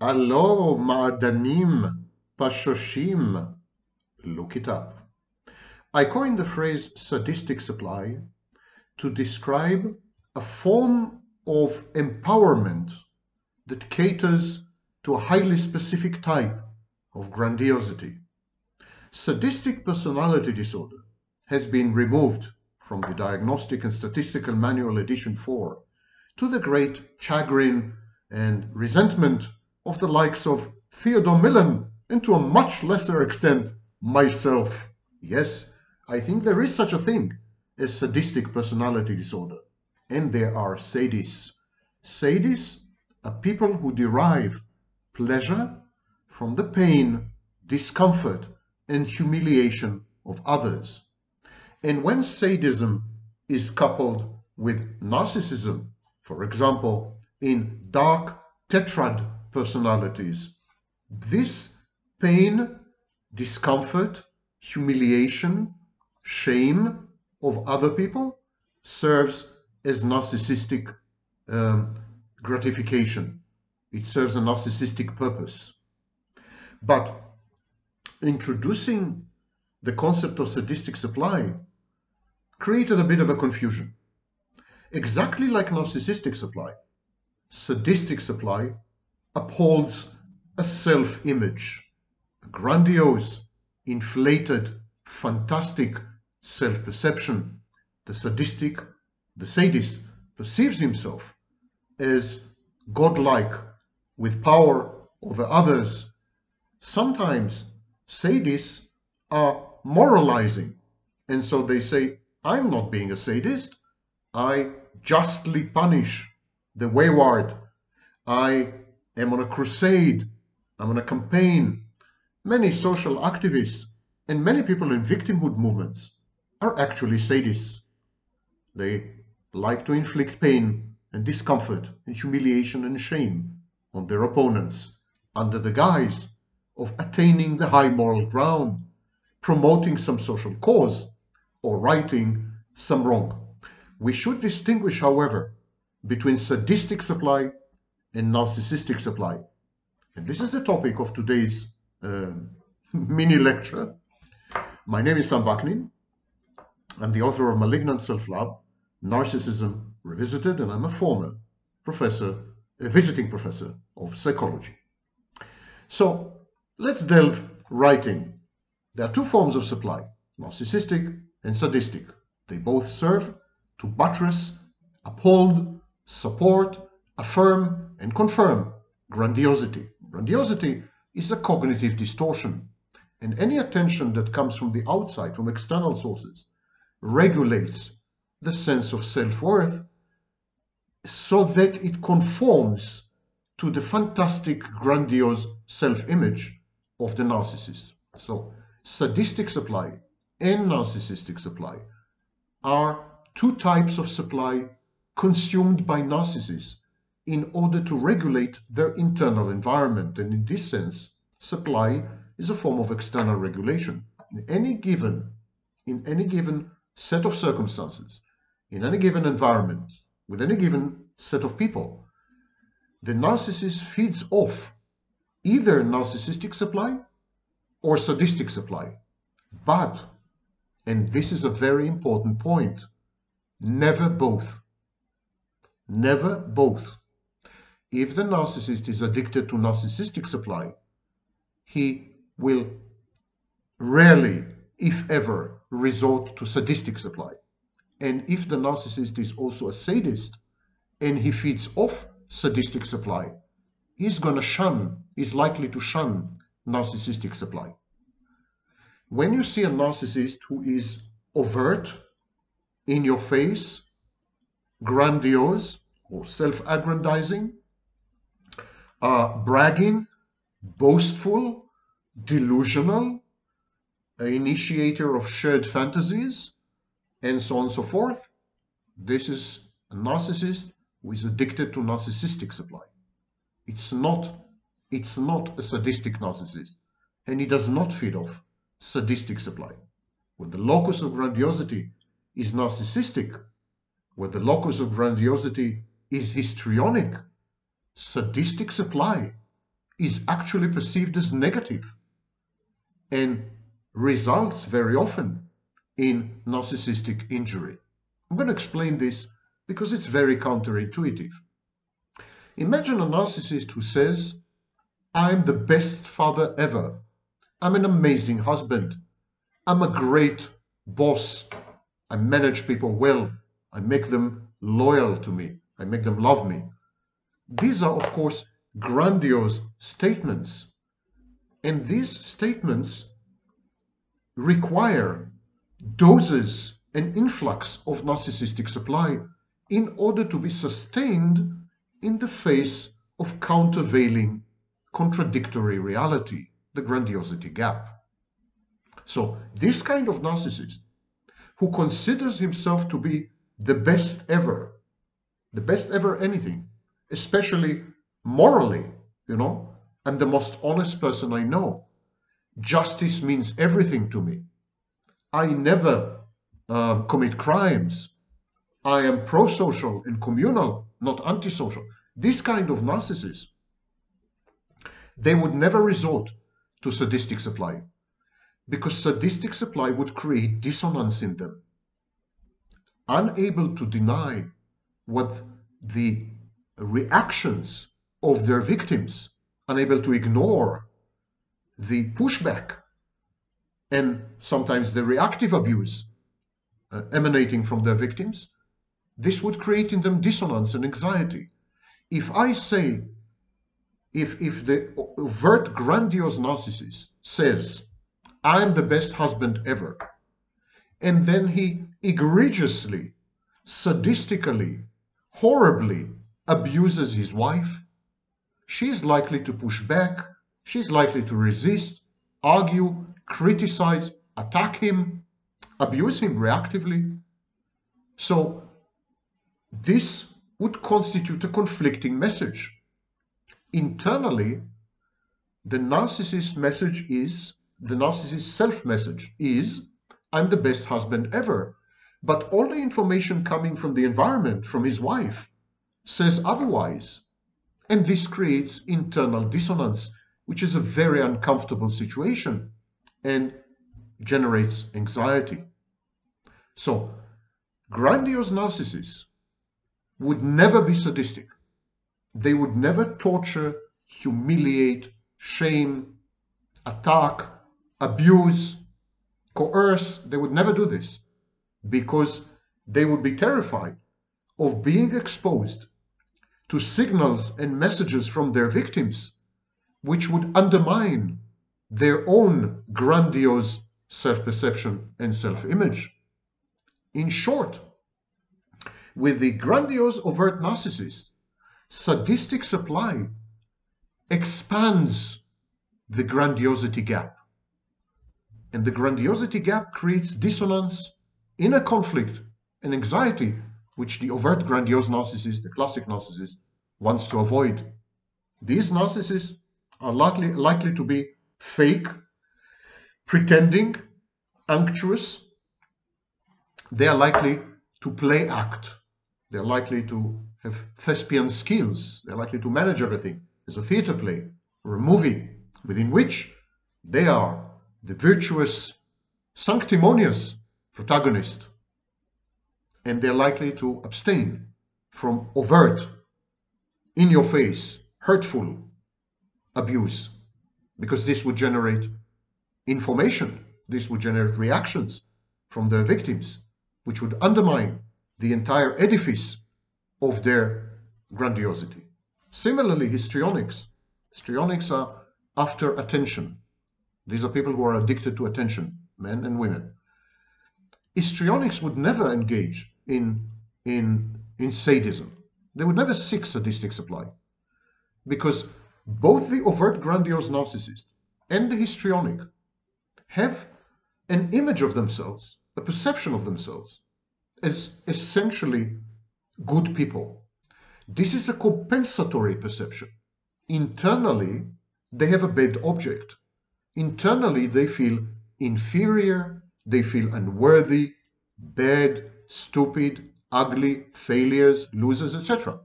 Alo ma'adanim pashoshim. Look it up. I coined the phrase sadistic supply to describe a form of empowerment that caters to a highly specific type of grandiosity. Sadistic personality disorder has been removed from the Diagnostic and Statistical Manual Edition 4 to the great chagrin and resentment of the likes of Theodore Millon and to a much lesser extent myself. Yes, I think there is such a thing as sadistic personality disorder, and there are sadists. Sadists are people who derive pleasure from the pain, discomfort, and humiliation of others. And when sadism is coupled with narcissism, for example, in dark tetrad personalities, this pain, discomfort, humiliation, shame of other people serves as narcissistic gratification. It serves a narcissistic purpose. But introducing the concept of sadistic supply created a bit of a confusion. Exactly like narcissistic supply, sadistic supply upholds a self-image, a grandiose, inflated, fantastic self-perception. The sadist perceives himself as godlike, with power over others. Sometimes sadists are moralizing, and so they say, I'm not being a sadist, I justly punish the wayward, I am on a crusade, I'm on a campaign. Many social activists and many people in victimhood movements are actually sadists. They like to inflict pain and discomfort and humiliation and shame on their opponents under the guise of attaining the high moral ground, promoting some social cause, or righting some wrong. We should distinguish, however, between sadistic supply and narcissistic supply. And this is the topic of today's mini lecture. My name is Sam Vaknin. I'm the author of Malignant Self-Love, Narcissism Revisited, and I'm a former professor, a visiting professor of psychology. So let's delve right in. There are two forms of supply, narcissistic and sadistic. They both serve to buttress, uphold, support, affirm, and confirm grandiosity. Grandiosity is a cognitive distortion, and any attention that comes from the outside, from external sources, regulates the sense of self-worth so that it conforms to the fantastic, grandiose self-image of the narcissist. So, sadistic supply and narcissistic supply are two types of supply consumed by narcissists in order to regulate their internal environment. And in this sense, supply is a form of external regulation. In any given set of circumstances, in any given environment, with any given set of people, the narcissist feeds off either narcissistic supply or sadistic supply. But, and this is a very important point, never both. Never both. If the narcissist is addicted to narcissistic supply, he will rarely, if ever, resort to sadistic supply. And if the narcissist is also a sadist and he feeds off sadistic supply, he's likely to shun narcissistic supply. When you see a narcissist who is overt, in your face, grandiose or self-aggrandizing, bragging, boastful, delusional, an initiator of shared fantasies, and so on and so forth, this is a narcissist who is addicted to narcissistic supply. It's not a sadistic narcissist, and he does not feed off sadistic supply. When the locus of grandiosity is narcissistic, where the locus of grandiosity is histrionic, sadistic supply is actually perceived as negative and results very often in narcissistic injury. I'm going to explain this because it's very counterintuitive. Imagine a narcissist who says, "I'm the best father ever. I'm an amazing husband. I'm a great boss. I manage people well. I make them loyal to me. I make them love me." These are, of course, grandiose statements. And these statements require doses and influx of narcissistic supply in order to be sustained in the face of countervailing, contradictory reality, the grandiosity gap. So this kind of narcissist who considers himself to be the best ever anything, especially morally, you know, I'm the most honest person I know. Justice means everything to me. I never commit crimes. I am pro-social and communal, not antisocial. This kind of narcissist, they would never resort to sadistic supply because sadistic supply would create dissonance in them. Unable to deny what the reactions of their victims, unable to ignore the pushback and sometimes the reactive abuse emanating from their victims, this would create in them dissonance and anxiety. If I say, if the overt grandiose narcissist says, "I'm the best husband ever," and then he egregiously, sadistically, horribly abuses his wife, she's likely to push back, she's likely to resist, argue, criticize, attack him, abuse him reactively. So this would constitute a conflicting message. Internally, the narcissist's message is, the narcissist's self-message is, "I'm the best husband ever." But all the information coming from the environment, from his wife, says otherwise. And this creates internal dissonance, which is a very uncomfortable situation and generates anxiety. So, grandiose narcissists would never be sadistic. They would never torture, humiliate, shame, attack, abuse, coerce. They would never do this because they would be terrified of being exposed to signals and messages from their victims which would undermine their own grandiose self-perception and self-image. In short, with the grandiose overt narcissist, sadistic supply expands the grandiosity gap. And the grandiosity gap creates dissonance, inner conflict, and anxiety, which the overt grandiose narcissist, the classic narcissist, wants to avoid. These narcissists are likely to be fake, pretending, unctuous. They are likely to play act. They are likely to have thespian skills. They are likely to manage everything as a theater play or a movie within which they are the virtuous, sanctimonious protagonist. And they are likely to abstain from overt, in-your-face, hurtful abuse, because this would generate information, this would generate reactions from their victims, which would undermine the entire edifice of their grandiosity. Similarly, histrionics. Histrionics are after attention. These are people who are addicted to attention, men and women. Histrionics would never engage in sadism. They would never seek sadistic supply, because both the overt grandiose narcissist and the histrionic have an image of themselves, a perception of themselves, as essentially good people. This is a compensatory perception. Internally, they have a bad object. Internally, they feel inferior, they feel unworthy, bad, stupid, ugly, failures, losers, etc.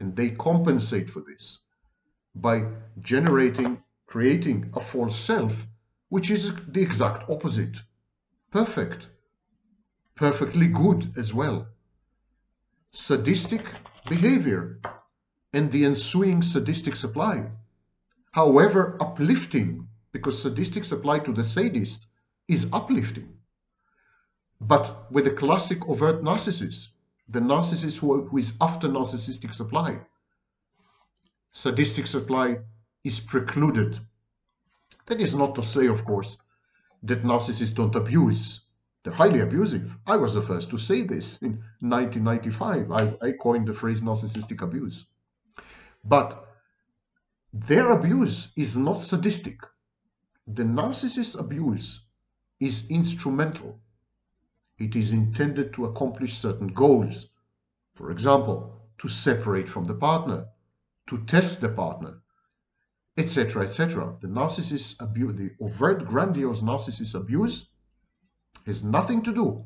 And they compensate for this. by creating a false self, which is the exact opposite. Perfect. Perfectly good as well. Sadistic behavior and the ensuing sadistic supply, however uplifting, because sadistic supply to the sadist is uplifting. But with the classic overt narcissist, the narcissist who is after narcissistic supply, sadistic supply is precluded. That is not to say, of course, that narcissists don't abuse. They're highly abusive. I was the first to say this in 1995. I coined the phrase narcissistic abuse. But their abuse is not sadistic. The narcissist's abuse is instrumental. It is intended to accomplish certain goals. For example, to separate from the partner, to test the partner, etc., etc. The narcissist's abuse, the overt, grandiose narcissist's abuse, has nothing to do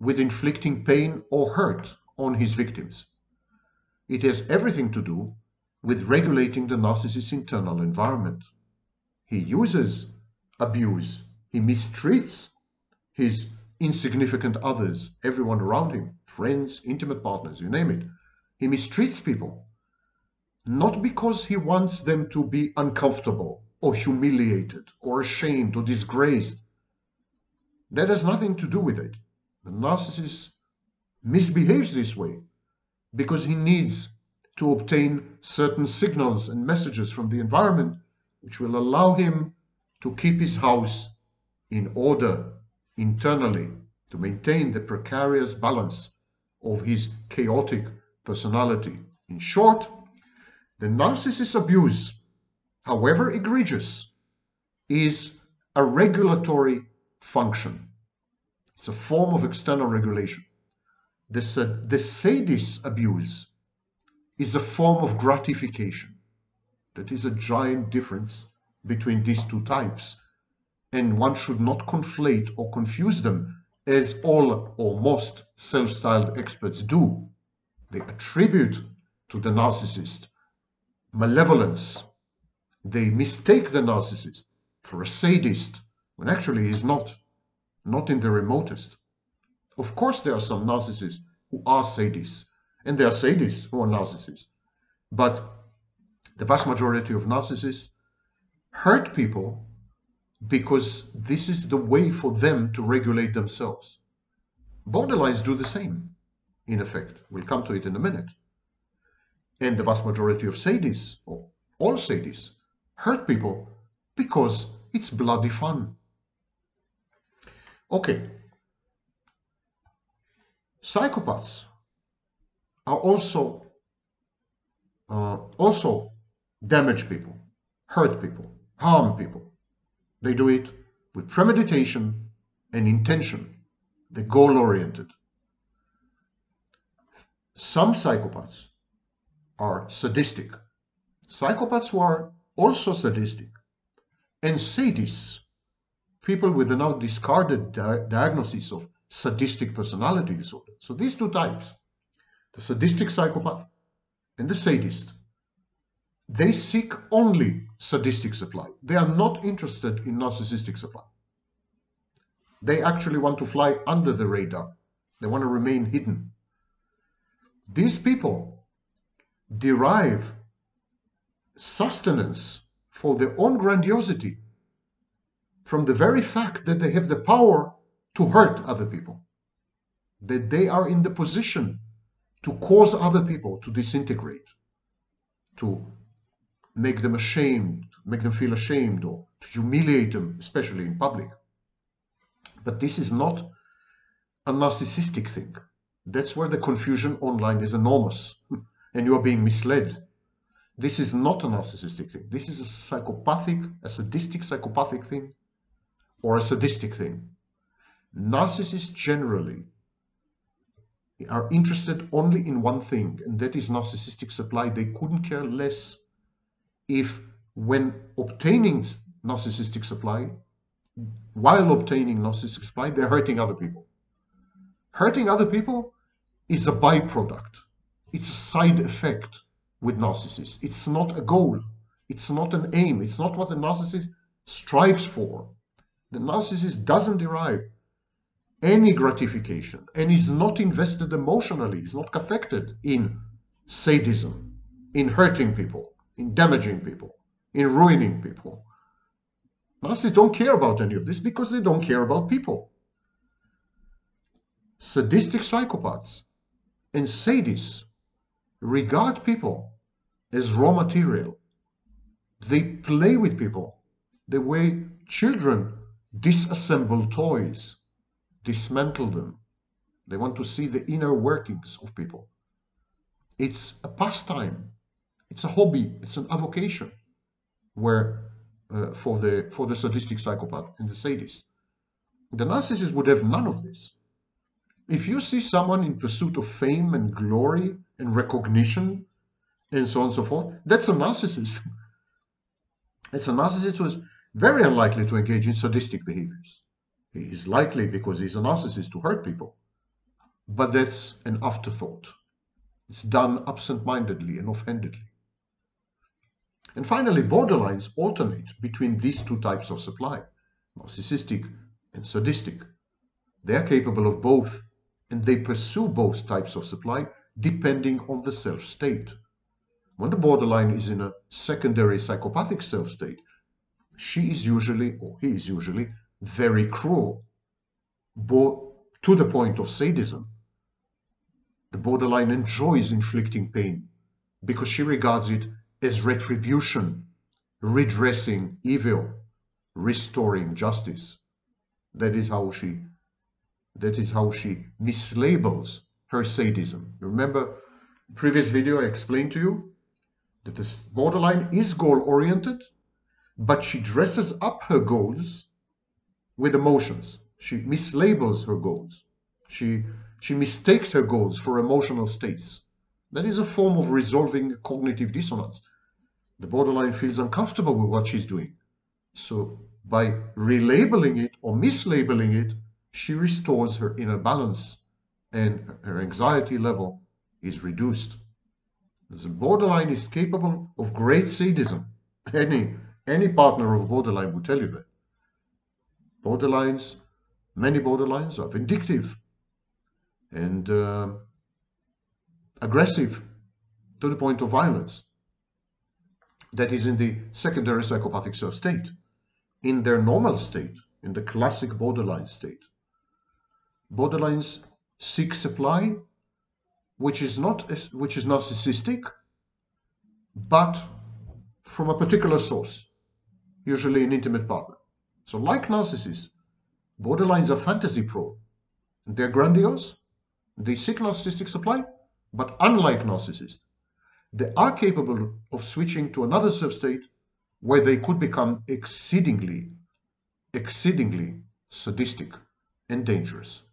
with inflicting pain or hurt on his victims. It has everything to do with regulating the narcissist's internal environment. He uses abuse. He mistreats his insignificant others, everyone around him, friends, intimate partners, you name it. He mistreats people, not because he wants them to be uncomfortable or humiliated or ashamed or disgraced. That has nothing to do with it. The narcissist misbehaves this way because he needs to obtain certain signals and messages from the environment which will allow him to keep his house in order internally, to maintain the precarious balance of his chaotic personality. In short, the narcissist's abuse, however egregious, is a regulatory function. It's a form of external regulation. The sadist's abuse is a form of gratification. That is a giant difference between these two types, and one should not conflate or confuse them, as all or most self-styled experts do. They attribute to the narcissist malevolence. They mistake the narcissist for a sadist, when actually he's not, not in the remotest. Of course there are some narcissists who are sadists, and there are sadists who are narcissists. But the vast majority of narcissists hurt people because this is the way for them to regulate themselves. Borderlines do the same, in effect. We'll come to it in a minute. And the vast majority of sadists, or all sadists, hurt people because it's bloody fun. Okay, psychopaths are also damage people, hurt people, harm people. They do it with premeditation and intention. They're goal-oriented. Some psychopaths are sadistic. Psychopaths who are also sadistic, and sadists, people with the now discarded diagnosis of sadistic personality disorder. So these two types, the sadistic psychopath and the sadist, they seek only sadistic supply. They are not interested in narcissistic supply. They actually want to fly under the radar. They want to remain hidden. These people derive sustenance for their own grandiosity from the very fact that they have the power to hurt other people, that they are in the position to cause other people to disintegrate, to make them ashamed, make them feel ashamed, or to humiliate them, especially in public. But this is not a narcissistic thing. That's where the confusion online is enormous, and you are being misled. This is not a narcissistic thing. This is a psychopathic, a sadistic psychopathic thing, or a sadistic thing. Narcissists generally are interested only in one thing, and that is narcissistic supply. They couldn't care less if, when obtaining narcissistic supply, they're hurting other people. Hurting other people is a byproduct. It's a side effect with narcissists. It's not a goal. It's not an aim. It's not what the narcissist strives for. The narcissist doesn't derive any gratification and is not invested emotionally, is not affected in sadism, in hurting people, in damaging people, in ruining people. Narcissists don't care about any of this because they don't care about people. Sadistic psychopaths and sadists regard people as raw material. They play with people the way children disassemble toys, dismantle them. They want to see the inner workings of people. It's a pastime. It's a hobby. It's an avocation where for the sadistic psychopath and the sadist. The narcissist would have none of this. If you see someone in pursuit of fame and glory and recognition and so on and so forth, that's a narcissist. It's a narcissist who is very unlikely to engage in sadistic behaviors. He is likely, because he's a narcissist, to hurt people. But that's an afterthought. It's done absent-mindedly and offhandedly. And finally, borderlines alternate between these two types of supply, narcissistic and sadistic. They are capable of both, and they pursue both types of supply depending on the self-state. When the borderline is in a secondary psychopathic self-state, she is usually, or he is usually, very cruel, to the point of sadism. The borderline enjoys inflicting pain because she regards it as retribution, redressing evil, restoring justice. That is how she mislabels her sadism. Remember, in the previous video I explained to you that the borderline is goal-oriented, but she dresses up her goals with emotions. She mislabels her goals. She mistakes her goals for emotional states. That is a form of resolving cognitive dissonance. The borderline feels uncomfortable with what she's doing. So by relabeling it or mislabeling it, she restores her inner balance and her anxiety level is reduced. The borderline is capable of great sadism. Any partner of a borderline will tell you that. Many borderlines are vindictive and aggressive to the point of violence. That is in the secondary psychopathic self-state. In their normal state, in the classic borderline state, borderlines seek supply which is narcissistic, but from a particular source, usually an intimate partner. So like narcissists, borderlines are fantasy prone. They're grandiose, they seek narcissistic supply, but unlike narcissists, they are capable of switching to another self-state where they could become exceedingly sadistic and dangerous.